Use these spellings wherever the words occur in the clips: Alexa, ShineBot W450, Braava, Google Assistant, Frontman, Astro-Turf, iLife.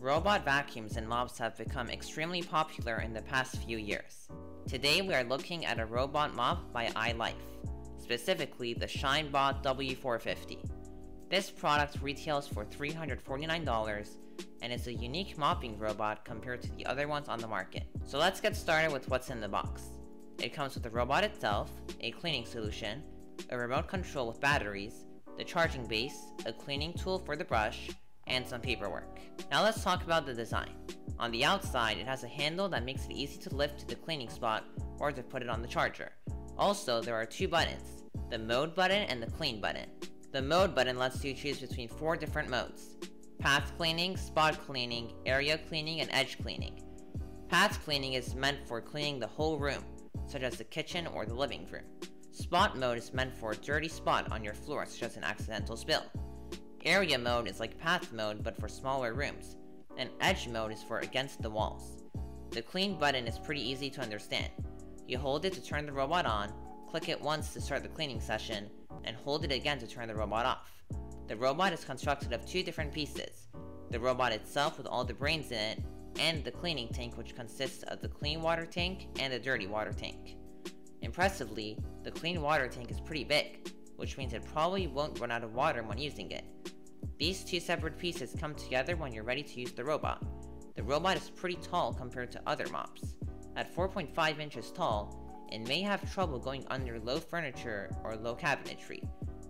Robot vacuums and mops have become extremely popular in the past few years. Today we are looking at a robot mop by iLife, specifically the ShineBot W450. This product retails for $349 and is a unique mopping robot compared to the other ones on the market. So let's get started with what's in the box. It comes with the robot itself, a cleaning solution, a remote control with batteries, the charging base, a cleaning tool for the brush, and some paperwork. Now let's talk about the design. On the outside, it has a handle that makes it easy to lift to the cleaning spot or to put it on the charger. Also, there are two buttons, the mode button and the clean button. The mode button lets you choose between four different modes: path cleaning, spot cleaning, area cleaning, and edge cleaning. Path cleaning is meant for cleaning the whole room, such as the kitchen or the living room. Spot mode is meant for a dirty spot on your floor, such as an accidental spill. Area mode is like path mode but for smaller rooms, and edge mode is for against the walls. The clean button is pretty easy to understand. You hold it to turn the robot on, click it once to start the cleaning session, and hold it again to turn the robot off. The robot is constructed of two different pieces, the robot itself with all the brains in it, and the cleaning tank, which consists of the clean water tank and the dirty water tank. Impressively, the clean water tank is pretty big, which means it probably won't run out of water when using it. These two separate pieces come together when you're ready to use the robot. The robot is pretty tall compared to other mops. At 4.5 inches tall, it may have trouble going under low furniture or low cabinetry.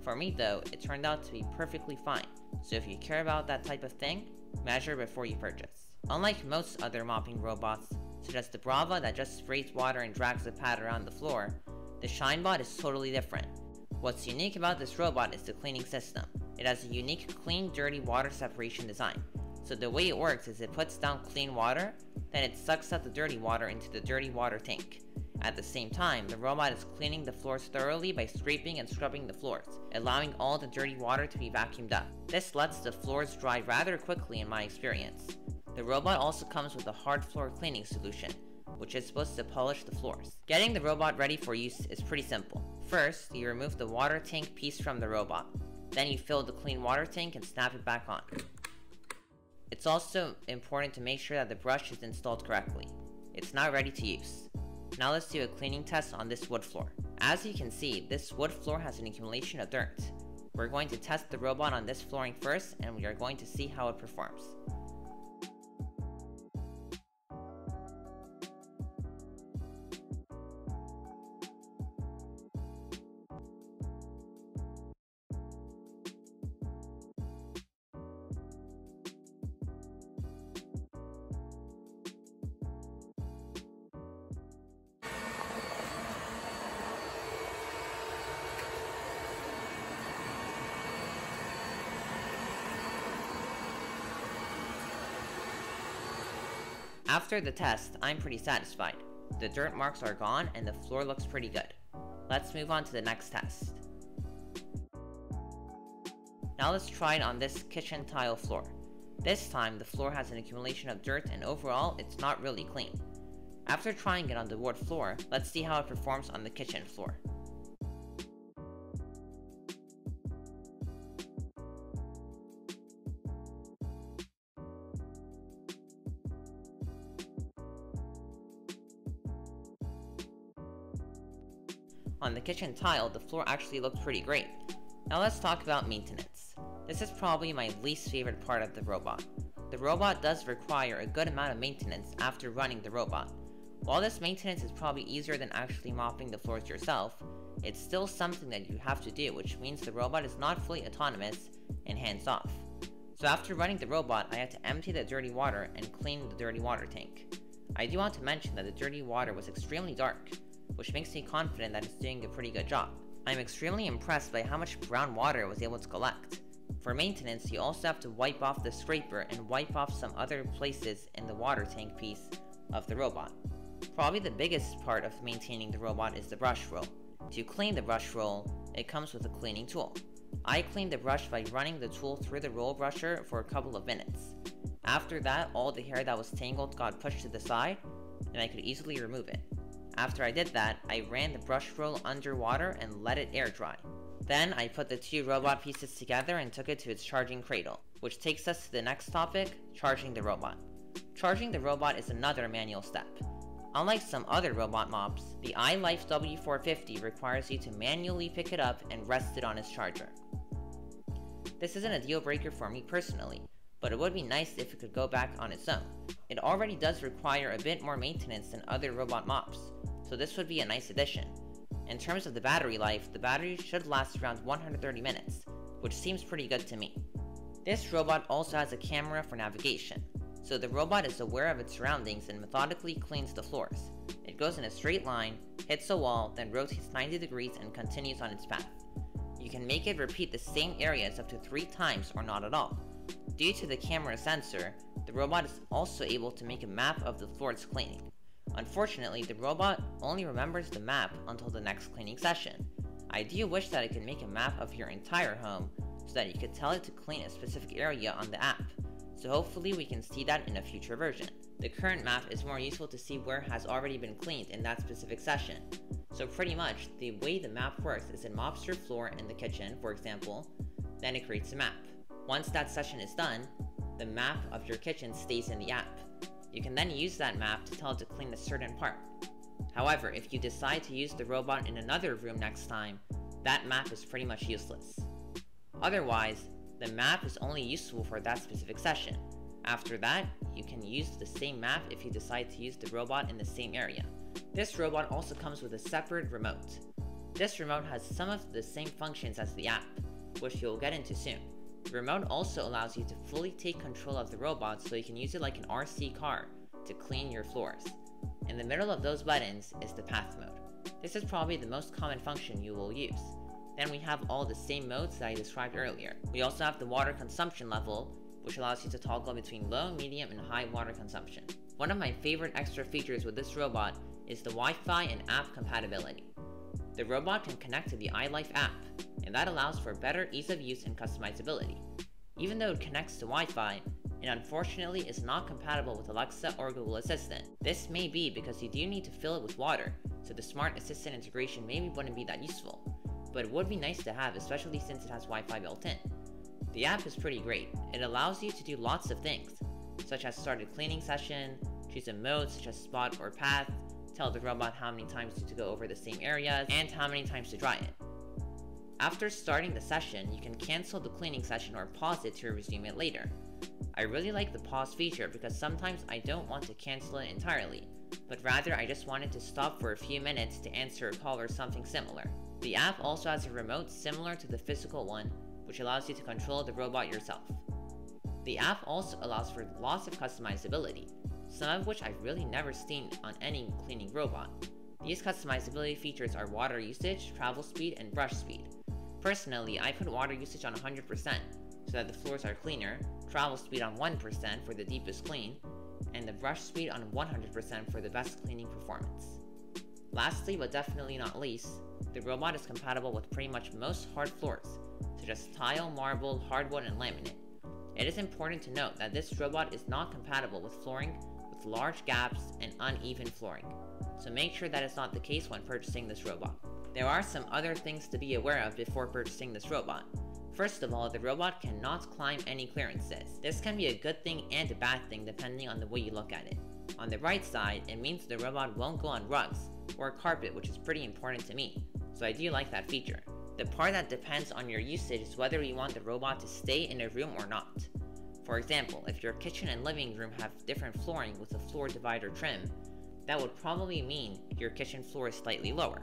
For me though, it turned out to be perfectly fine, so if you care about that type of thing, measure before you purchase. Unlike most other mopping robots, such as the Braava that just sprays water and drags a pad around the floor, the ShineBot is totally different. What's unique about this robot is the cleaning system. It has a unique clean-dirty water separation design. So the way it works is it puts down clean water, then it sucks out the dirty water into the dirty water tank. At the same time, the robot is cleaning the floors thoroughly by scraping and scrubbing the floors, allowing all the dirty water to be vacuumed up. This lets the floors dry rather quickly in my experience. The robot also comes with a hard floor cleaning solution, which is supposed to polish the floors. Getting the robot ready for use is pretty simple. First, you remove the water tank piece from the robot. Then you fill the clean water tank and snap it back on. It's also important to make sure that the brush is installed correctly. It's not ready to use. Now let's do a cleaning test on this wood floor. As you can see, this wood floor has an accumulation of dirt. We're going to test the robot on this flooring first, and we are going to see how it performs. After the test, I'm pretty satisfied. The dirt marks are gone and the floor looks pretty good. Let's move on to the next test. Now let's try it on this kitchen tile floor. This time, the floor has an accumulation of dirt and overall, it's not really clean. After trying it on the wood floor, let's see how it performs on the kitchen floor. On the kitchen tile, the floor actually looked pretty great. Now let's talk about maintenance. This is probably my least favorite part of the robot. The robot does require a good amount of maintenance after running the robot. While this maintenance is probably easier than actually mopping the floors yourself, it's still something that you have to do, which means the robot is not fully autonomous and hands-off. So after running the robot, I had to empty the dirty water and clean the dirty water tank. I do want to mention that the dirty water was extremely dark, which makes me confident that it's doing a pretty good job. I'm extremely impressed by how much brown water it was able to collect. For maintenance, you also have to wipe off the scraper and wipe off some other places in the water tank piece of the robot. Probably the biggest part of maintaining the robot is the brush roll. To clean the brush roll, it comes with a cleaning tool. I cleaned the brush by running the tool through the roll brusher for a couple of minutes. After that, all the hair that was tangled got pushed to the side, and I could easily remove it. After I did that, I ran the brush roll underwater and let it air dry. Then I put the two robot pieces together and took it to its charging cradle. which takes us to the next topic, charging the robot. Charging the robot is another manual step. Unlike some other robot mops, the iLife W450 requires you to manually pick it up and rest it on its charger. This isn't a deal breaker for me personally, but it would be nice if it could go back on its own. It already does require a bit more maintenance than other robot mops, so this would be a nice addition. In terms of the battery life, the battery should last around 130 minutes, which seems pretty good to me. This robot also has a camera for navigation, so the robot is aware of its surroundings and methodically cleans the floors. It goes in a straight line, hits a wall, then rotates 90 degrees and continues on its path. You can make it repeat the same areas up to 3 times or not at all. Due to the camera sensor, the robot is also able to make a map of the floor it's cleaning. Unfortunately, the robot only remembers the map until the next cleaning session. I do wish that it could make a map of your entire home so that you could tell it to clean a specific area on the app, so hopefully we can see that in a future version. The current map is more useful to see where has already been cleaned in that specific session. So pretty much, the way the map works is it mops your floor in the kitchen, for example, then it creates a map. Once that session is done, the map of your kitchen stays in the app. You can then use that map to tell it to clean a certain part. However, if you decide to use the robot in another room next time, that map is pretty much useless. Otherwise, the map is only useful for that specific session. After that, you can use the same map if you decide to use the robot in the same area. This robot also comes with a separate remote. This remote has some of the same functions as the app, which you'll get into soon. The remote also allows you to fully take control of the robot, so you can use it like an RC car to clean your floors. In the middle of those buttons is the path mode. This is probably the most common function you will use. Then we have all the same modes that I described earlier. We also have the water consumption level, which allows you to toggle between low, medium, and high water consumption. One of my favorite extra features with this robot is the Wi-Fi and app compatibility. The robot can connect to the iLife app, and that allows for better ease of use and customizability. Even though it connects to Wi-Fi, it unfortunately is not compatible with Alexa or Google Assistant. This may be because you do need to fill it with water, so the smart assistant integration maybe wouldn't be that useful, but it would be nice to have, especially since it has Wi-Fi built in. The app is pretty great. It allows you to do lots of things, such as start a cleaning session, choose a mode such as spot or path, tell the robot how many times to go over the same areas, and how many times to dry it. After starting the session, you can cancel the cleaning session or pause it to resume it later. I really like the pause feature because sometimes I don't want to cancel it entirely, but rather I just wanted to stop for a few minutes to answer a call or something similar. The app also has a remote similar to the physical one, which allows you to control the robot yourself. The app also allows for lots of customizability, some of which I've really never seen on any cleaning robot. These customizability features are water usage, travel speed, and brush speed. Personally, I put water usage on 100% so that the floors are cleaner, travel speed on 1% for the deepest clean, and the brush speed on 100% for the best cleaning performance. Lastly, but definitely not least, the robot is compatible with pretty much most hard floors, such as tile, marble, hardwood, and laminate. It is important to note that this robot is not compatible with flooring with large gaps and uneven flooring, so make sure that is not the case when purchasing this robot. There are some other things to be aware of before purchasing this robot. First of all, the robot cannot climb any clearances. This can be a good thing and a bad thing depending on the way you look at it. On the right side, it means the robot won't go on rugs or carpet, which is pretty important to me, so I do like that feature. The part that depends on your usage is whether you want the robot to stay in a room or not. For example, if your kitchen and living room have different flooring with a floor divider trim, that would probably mean your kitchen floor is slightly lower.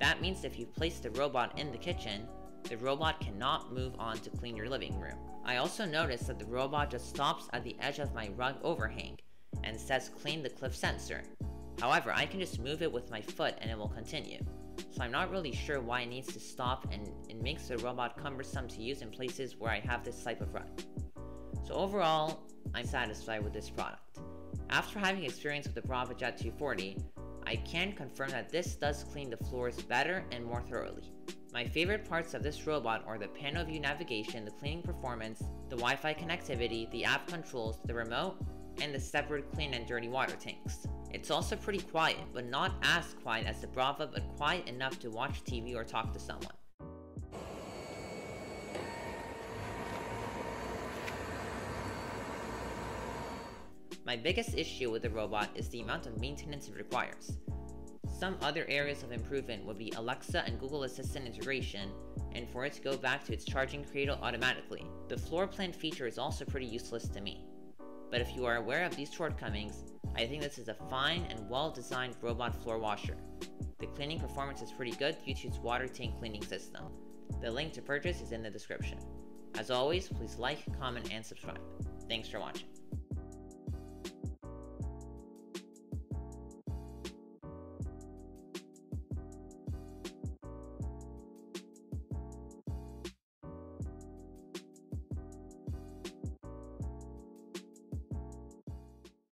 That means if you place the robot in the kitchen, the robot cannot move on to clean your living room. I also noticed that the robot just stops at the edge of my rug overhang and says clean the cliff sensor. However, I can just move it with my foot and it will continue. So I'm not really sure why it needs to stop, and it makes the robot cumbersome to use in places where I have this type of rug. So overall, I'm satisfied with this product. After having experience with the Braava Jet 240, I can confirm that this does clean the floors better and more thoroughly. My favorite parts of this robot are the panel view navigation, the cleaning performance, the Wi-Fi connectivity, the app controls, the remote, and the separate clean and dirty water tanks. It's also pretty quiet, but not as quiet as the Braava, but quiet enough to watch TV or talk to someone. My biggest issue with the robot is the amount of maintenance it requires. Some other areas of improvement would be Alexa and Google Assistant integration, and for it to go back to its charging cradle automatically. The floor plan feature is also pretty useless to me. But if you are aware of these shortcomings, I think this is a fine and well-designed robot floor washer. The cleaning performance is pretty good due to its water tank cleaning system. The link to purchase is in the description. As always, please like, comment, and subscribe. Thanks for watching.